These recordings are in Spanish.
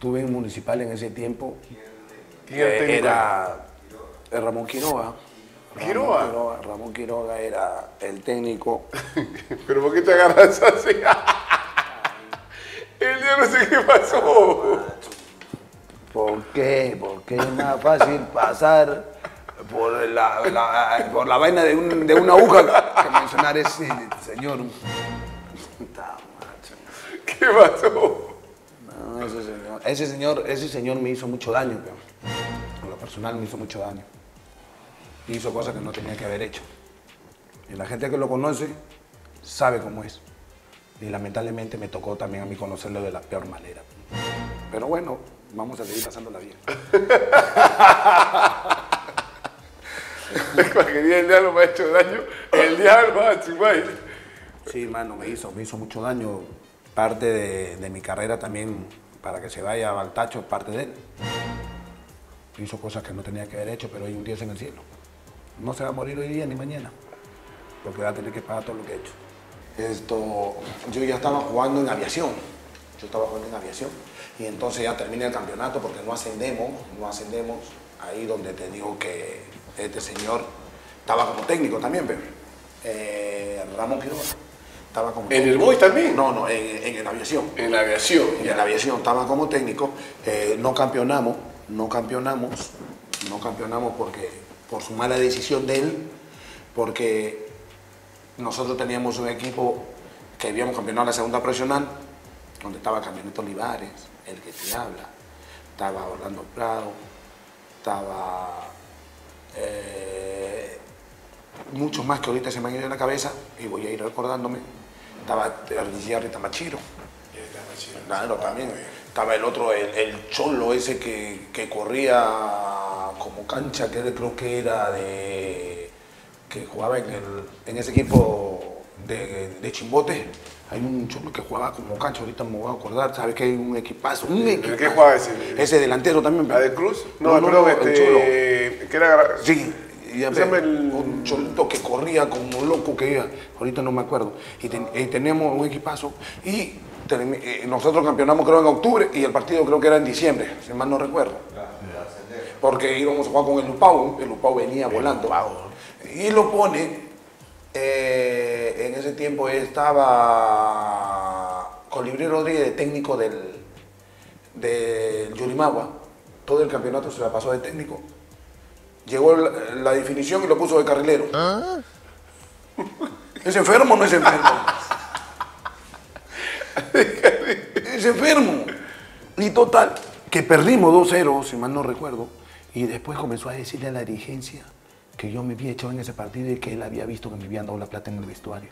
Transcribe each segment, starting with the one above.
tuve en Municipal en ese tiempo, que era Ramón Quiroga. Ramón Quiroga era el técnico. ¿Pero por qué te agarras así? El día no sé qué pasó. ¿Por qué? Porque es más fácil pasar por la vaina de una aguja que mencionar ese señor. ¿Qué pasó? No, ese señor me hizo mucho daño, pero lo personal me hizo mucho daño. Hizo cosas que no tenía que haber hecho. Y la gente que lo conoce sabe cómo es. Y lamentablemente me tocó también a mí conocerlo de la peor manera. Pero bueno, vamos a seguir pasando la vida. El diablo me ha hecho daño. El diablo a Chimay. Sí, mano, me hizo mucho daño. Parte de mi carrera también, para que se vaya al tacho, parte de él. Hizo cosas que no tenía que haber hecho, pero hay un Dios en el cielo. No se va a morir hoy día ni mañana, porque va a tener que pagar todo lo que he hecho. Yo ya estaba jugando en aviación. Y entonces ya terminé el campeonato porque no ascendemos. Ahí donde te digo que este señor estaba como técnico también, pero Ramón Quiroga estaba como técnico. ¿En el BOI también? No, no, en la aviación. En la aviación. En la aviación estaba como técnico. No campeonamos porque, por su mala decisión de él, porque nosotros teníamos un equipo que habíamos campeonado en la segunda profesional, donde estaba Camoneto Olivares, el que te habla, estaba Orlando Prado, estaba muchos más que ahorita se me han ido en la cabeza y voy a ir recordándome. Estaba el Tamachiro. Claro, también. Estaba el otro, el cholo ese que corría como cancha, que creo que era que jugaba en ese equipo de Chimbote. Hay un cholo que jugaba como cancha, ahorita me voy a acordar, ¿sabes que hay un equipazo? ¿El que jugaba ese? Ese delantero también. ¿La de Cruz? No, pero el cholo. Que era... Sí. Un cholito que corría como loco que iba, ahorita no me acuerdo. Y teníamos un equipazo y nosotros campeonamos creo en octubre y el partido creo que era en diciembre, si mal no recuerdo. Porque íbamos a jugar con el Lupau venía volando. Y lo pone, en ese tiempo estaba Colibril Rodríguez, técnico del Yurimagua. Todo el campeonato se la pasó de técnico. Llegó la definición y lo puso de carrilero. ¿Ah? ¿Es enfermo o no es enfermo? Es enfermo. Y total, que perdimos 2-0, si mal no recuerdo. Y después comenzó a decirle a la dirigencia que yo me había echado en ese partido y que él había visto que me habían dado la plata en el vestuario.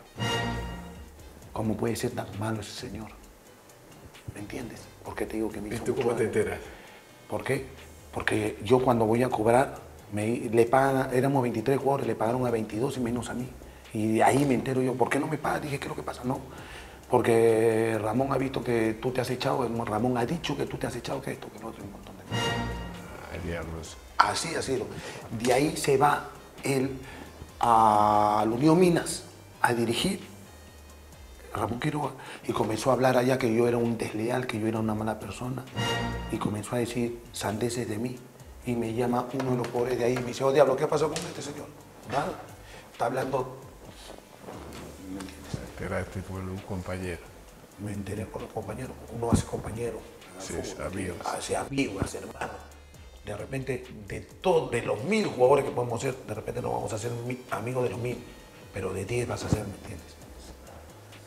¿Cómo puede ser tan malo ese señor? ¿Me entiendes? ¿Por qué te digo que me hizo? ¿Y tú cómo te enteras? ¿Por qué? Porque yo cuando voy a cobrar... le pagan, éramos 23 jugadores, le pagaron a 22 y menos a mí. Y de ahí me entero yo, ¿por qué no me pagan? Dije, ¿qué es lo que pasa? No, porque Ramón ha visto que tú te has echado, Ramón ha dicho que tú te has echado, que esto, que lo otro, un montón de cosas. Así ha sido. De ahí se va él a la Unión Minas a dirigir Ramón Quiroga y comenzó a hablar allá que yo era un desleal, que yo era una mala persona y comenzó a decir sandeces de mí. Y me llama uno de los pobres de ahí y me dice, oh diablo, ¿qué pasó con este señor? Nada, está hablando. ¿Me entiendes? Te enteraste por un compañero. Me enteré por los compañeros, uno hace compañero. Sí, amigos. Hace amigos, hace hermanos. De repente, de todos, de los 1000 jugadores que podemos ser, de repente nos vamos a hacer amigos de los 1000, pero de 10 vas a ser, ¿me entiendes?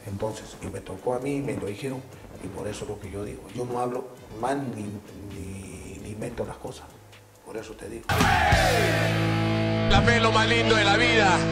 Entonces, y me tocó a mí, me lo dijeron, y por eso es lo que yo digo. Yo no hablo más ni invento las cosas. Por eso te digo. La fe es lo más lindo de la vida.